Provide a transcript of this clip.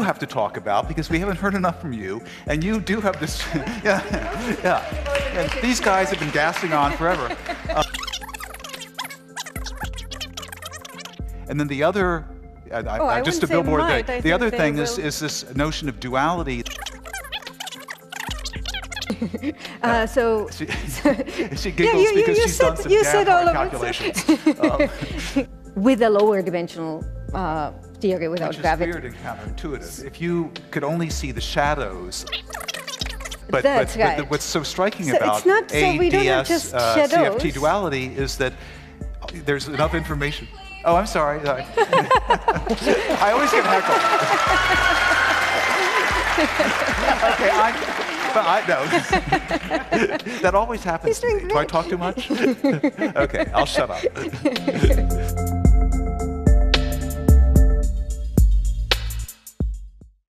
you have to talk about, because we haven't heard enough from you, and you do have this. And these guys have been gassing on forever. And then the other, just to billboard there, the other thing is this notion of duality. She giggles because she's done some damn calculations. With a lower dimensional theory without gravity. Which is weird and counterintuitive. If you could only see the shadows. But what's so striking about AdS/CFT duality is that there's enough information. Oh, I'm sorry. I always get heckled. Okay, I know. That always happens to me. Do I talk too much? Okay, I'll shut up.